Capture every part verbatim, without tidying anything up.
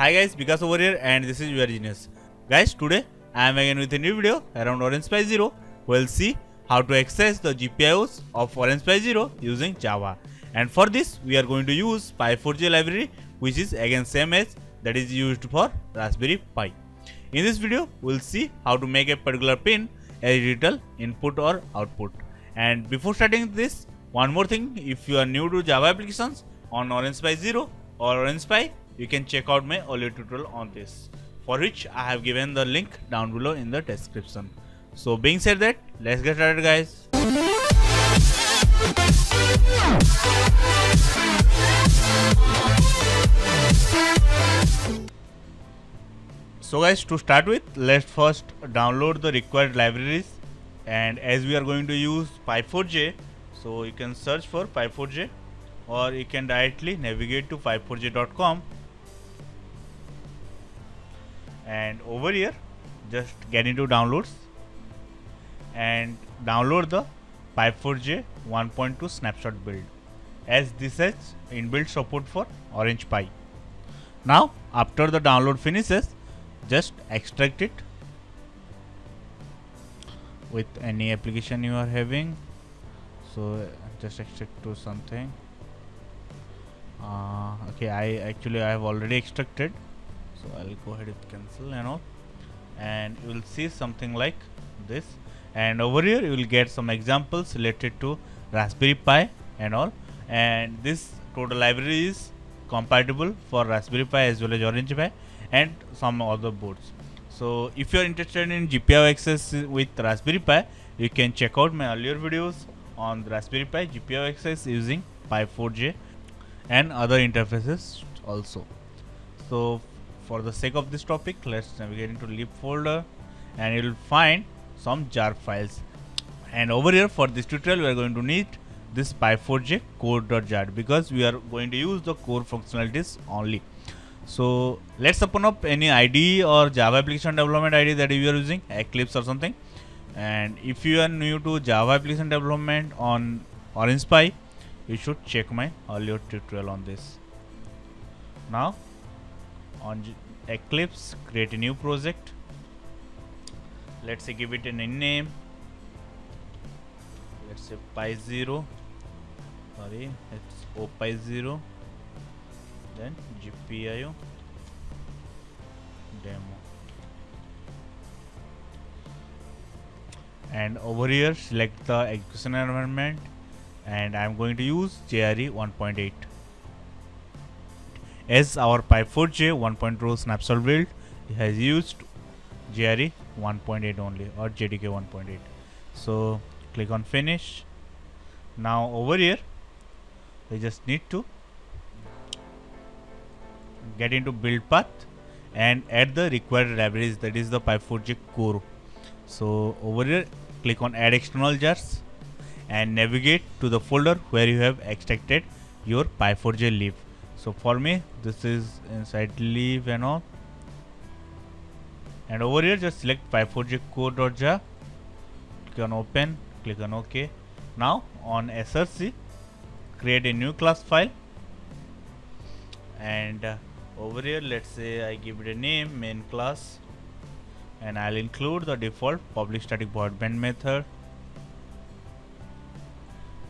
Hi guys, Bikash over here and this is WearGenius. Guys, today I am again with a new video around Orange Pi Zero. We'll see how to access the G P I Os of Orange Pi Zero using Java. And for this, we are going to use Pi four J library, which is again same as that is used for Raspberry Pi. In this video, we'll see how to make a particular pin as digital input or output. And before starting this, one more thing: if you are new to Java applications on Orange Pi Zero or Orange Pi, you can check out my earlier tutorial on this, for which I have given the link down below in the description. So being said that, let's get started guys. So guys, to start with, let's first download the required libraries, and as we are going to use Pi four J, so you can search for Pi four J or you can directly navigate to Pi four J dot com. And over here, just get into downloads and download the Pi four J one point two snapshot build, as this has inbuilt support for Orange Pi. Now, after the download finishes, just extract it with any application you are having. So just extract to something. Uh, okay, I actually I have already extracted. So I'll go ahead and cancel and all, and you will see something like this. And over here you will get some examples related to Raspberry Pi and all, and this total library is compatible for Raspberry Pi as well as Orange Pi and some other boards. So if you are interested in G P I O access with Raspberry Pi, you can check out my earlier videos on Raspberry Pi G P I O access using Pi four J and other interfaces also. So for the sake of this topic, let's navigate into lib folder and you'll find some jar files. And over here for this tutorial, we are going to need this Pi four J core.jar because we are going to use the core functionalities only. So let's open up any I D E or Java application development I D that you are using, Eclipse or something. And if you are new to Java application development on Orange Pi, you should check my earlier tutorial on this. Now, on Eclipse, create a new project. Let's say give it a name. Let's say Pi zero. Sorry, it's O Pi zero. Then G P I O demo. And over here, select the execution environment, and I'm going to use J R E one point eight. As our Pi four J one point two snapshot build has used J R E one point eight only, or J D K one point eight. So click on finish. Now over here, we just need to get into build path and add the required libraries, that is the Pi four J core. So over here, click on add external jars and navigate to the folder where you have extracted your Pi four J lib. So for me, this is inside leave and all. And over here, just select Pi four J core.jar, click on open, click on OK. Now on S R C, create a new class file. And uh, over here, let's say I give it a name, main class. And I'll include the default public static void main method.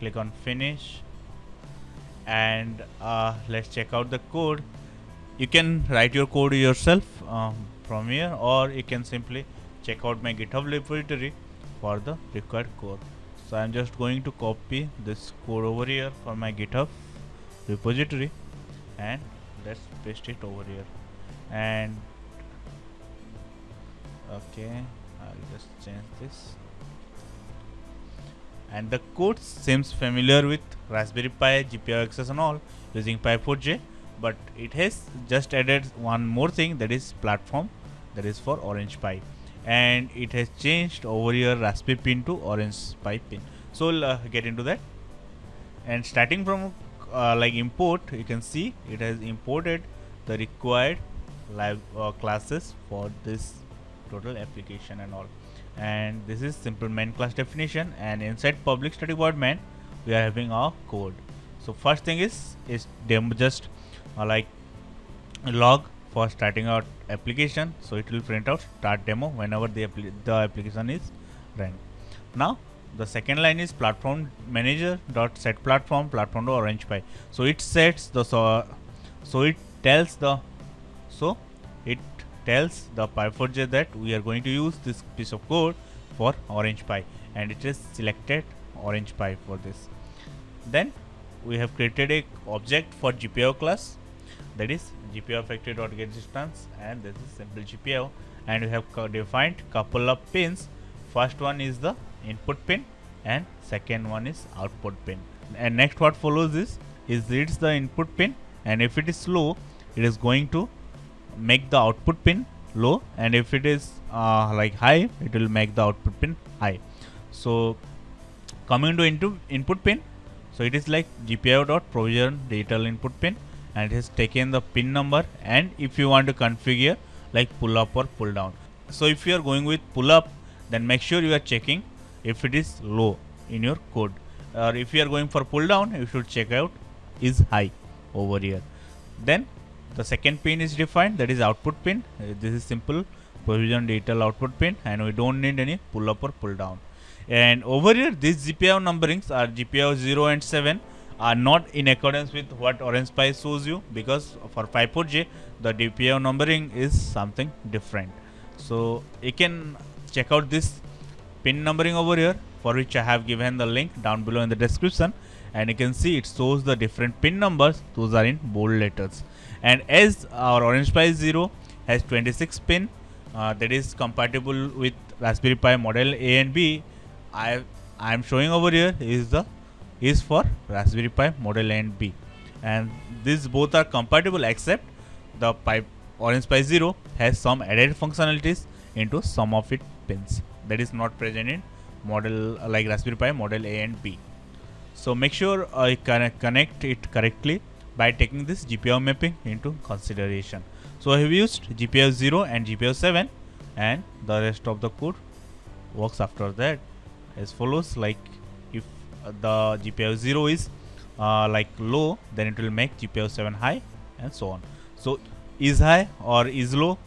Click on finish. And uh, let's check out the code. You can write your code yourself um, from here, or you can simply check out my GitHub repository for the required code. So I'm just going to copy this code over here from my GitHub repository, and let's paste it over here. And okay, I'll just change this. And the code seems familiar with Raspberry Pi, G P I O access and all using Pi four J, but it has just added one more thing, that is platform, that is for Orange Pi, and it has changed over here Raspberry pin to Orange Pi pin. So we'll uh, get into that. And starting from uh, like import, you can see it has imported the required live uh, classes for this total application and all. And this is simple main class definition, and inside public static void main we are having our code. So first thing is is demo, just uh, like log for starting out application, so it will print out start demo whenever the, appli the application is running. Now the second line is platform manager dot set platform platform to Orange Pi. So it sets the so, so it tells the so it tells the Pi four J that we are going to use this piece of code for Orange Pi, and it is selected Orange Pi for this. Then we have created a object for G P I O class, that is G P I O factory dot get distance, and this is simple G P I O, and we have defined couple of pins. First one is the input pin and second one is output pin, and next what follows is is reads the input pin, and if it is slow it is going to make the output pin low, and if it is uh, like high it will make the output pin high. So coming to into input pin, so it is like G P I O dot provision digital input pin, and it has taken the pin number, and if you want to configure like pull up or pull down. So if you are going with pull up, then make sure you are checking if it is low in your code, or if you are going for pull down you should check out is high over here. Then the second pin is defined, that is output pin. Uh, this is simple provision digital output pin, and we don't need any pull up or pull down. And over here these G P I O numberings are G P I O zero and seven are not in accordance with what Orange Pi shows you, because for Pi four J the G P I O numbering is something different. So you can check out this pin numbering over here, for which I have given the link down below in the description, and you can see it shows the different pin numbers. Those are in bold letters. And as our Orange Pi Zero has twenty-six pin, uh, that is compatible with Raspberry Pi model A and B, I I am showing over here is the is for Raspberry Pi model A and B, and these both are compatible except the Pi, Orange Pi Zero has some added functionalities into some of its pins that is not present in model like Raspberry Pi model A and B. So make sure I can connect it correctly by taking this G P I O mapping into consideration. So I have used G P I O zero and G P I O seven, and the rest of the code works after that as follows. Like if the G P I O zero is uh, like low, then it will make G P I O seven high, and so on. So is high or is low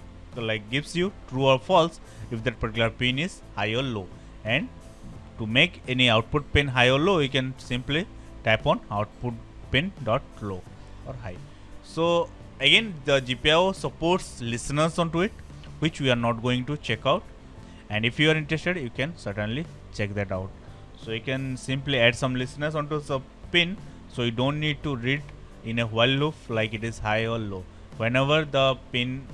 like gives you true or false if that particular pin is high or low. And to make any output pin high or low, you can simply type on output pin dot low or high. So again the G P I O supports listeners onto it, which we are not going to check out, and if you are interested you can certainly check that out. So you can simply add some listeners onto the pin, so you don't need to read in a while loop like it is high or low. Whenever the pin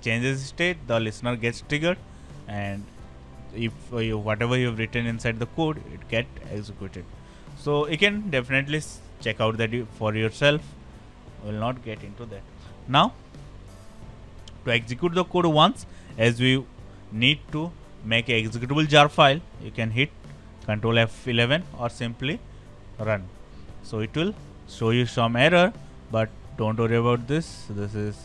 changes state, the listener gets triggered, and if uh, you, whatever you have written inside the code it get executed. So you can definitely check out that for yourself, will not get into that. Now to execute the code once, as we need to make an executable jar file, you can hit control F eleven or simply run. So it will show you some error, but don't worry about this. This is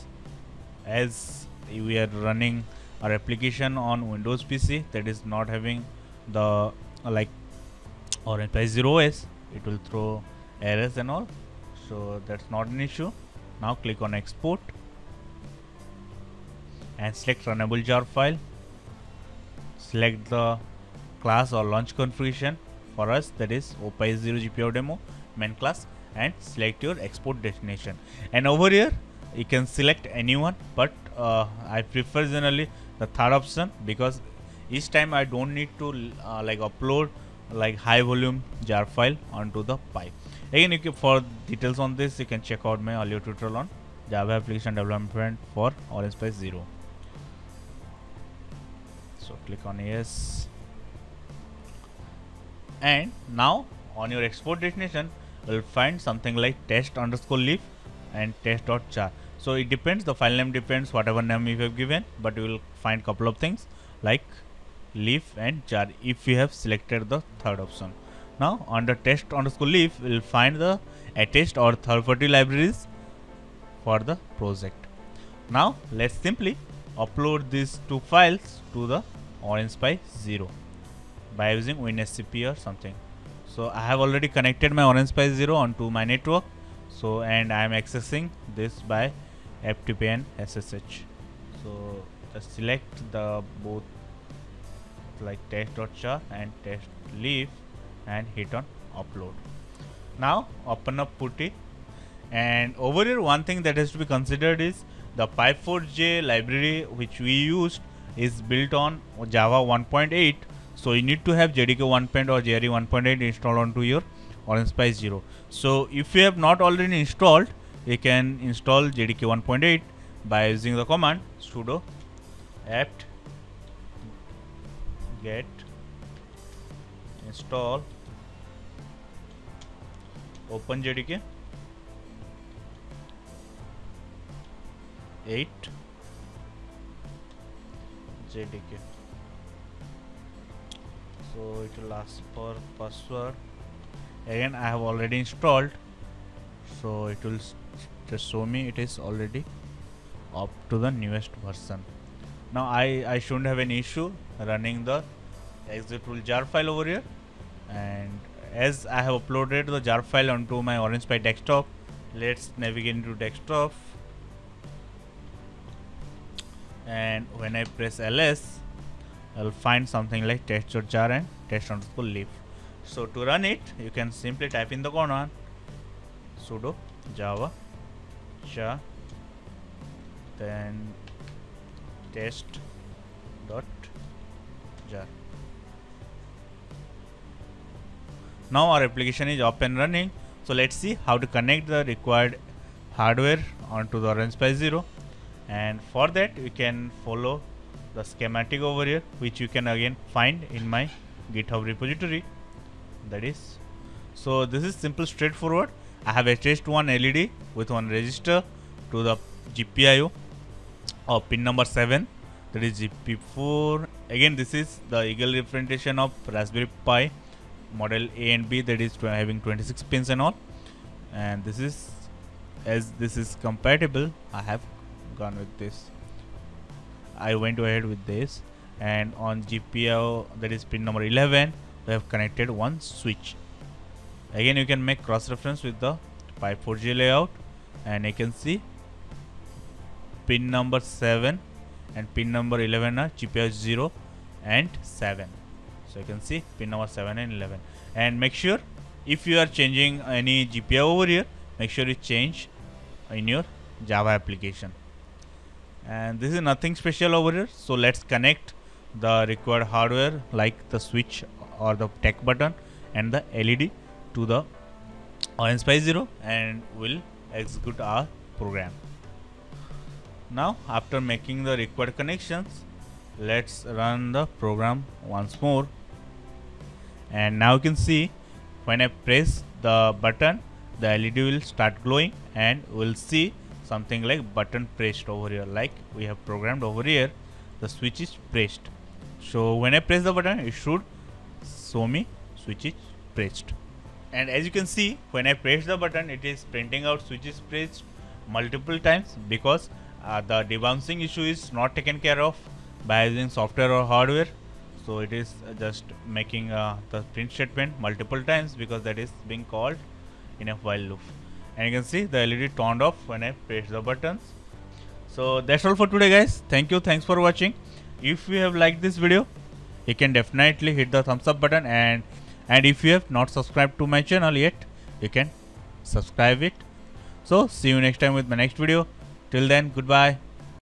as we are running our application on Windows P C that is not having the uh, like Orange Pi Zero O S, it will throw errors and all, so that's not an issue. Now click on export and select runnable jar file. Select the class or launch configuration, for us that is O Pi zero G P I O demo main class, and select your export destination. And over here you can select anyone, but uh, I prefer generally the third option, because each time I don't need to uh, like upload like high volume jar file onto the Pi. Again, you can, for details on this you can check out my earlier tutorial on Java application development for Orange Pi Zero. So click on yes, and now on your export destination you'll find something like test underscore leaf and test dot jar. So it depends, the file name depends whatever name you have given, but you will find couple of things like leaf and jar if you have selected the third option. Now under test underscore leaf we will find the attached or third party libraries for the project. Now let's simply upload these two files to the Orange Pi Zero by using WinSCP or something. So I have already connected my Orange Pi Zero onto my network, so and I am accessing this by F T P and S S H. So just select the both like test.sha and test leaf and hit on upload. Now open up Putty, and over here one thing that has to be considered is the Pi four J library which we used is built on Java one point eight, so you need to have J D K one point or J R E one point eight installed onto your Orange Pi Zero. So if you have not already installed, you can install J D K one point eight by using the command sudo apt get install open J D K eight J D K. So it will ask for password. Again, I have already installed, so it will just show me it is already up to the newest version. Now I, I shouldn't have an issue running the exit rule jar file over here, and as I have uploaded the jar file onto my Orange Pi desktop, let's navigate into desktop, and when I press L S, I'll find something like test.jar and test underscore leaf. So to run it, you can simply type in the command sudo java jar then test dot jar. Now our application is up and running. So let's see how to connect the required hardware onto the Orange Pi Zero, and for that you can follow the schematic over here, which you can again find in my GitHub repository. That is, so this is simple, straightforward. I have attached one L E D with one resistor to the G P I O of pin number seven, that is G P four. Again, this is the eagle representation of Raspberry Pi model A and B, that is having twenty-six pins and all, and this is, as this is compatible, I have gone with this. I went ahead with this, and on G P I O, that is pin number eleven, we have connected one switch. Again, you can make cross reference with the Pi four J layout, and you can see pin number seven and pin number eleven are G P I O zero and seven. So you can see pin number seven and eleven, and make sure if you are changing any G P I O over here, make sure you change in your Java application. And this is nothing special over here. So let's connect the required hardware like the switch or the tech button and the L E D to the Orange Pi Zero, and we'll execute our program. Now after making the required connections, let's run the program once more, and now you can see when I press the button, the L E D will start glowing, and we'll see something like button pressed over here, like we have programmed over here. The switch is pressed, so when I press the button, it should show me switch is pressed. And as you can see, when I press the button, it is printing out switch is pressed multiple times, because uh, the debouncing issue is not taken care of by using software or hardware. So it is just making uh, the print statement multiple times, because that is being called in a while loop. And you can see the L E D turned off when I press the buttons. So that's all for today, guys. Thank you. Thanks for watching. If you have liked this video, you can definitely hit the thumbs up button, and and if you have not subscribed to my channel yet, you can subscribe it. So see you next time with my next video. Till then, goodbye.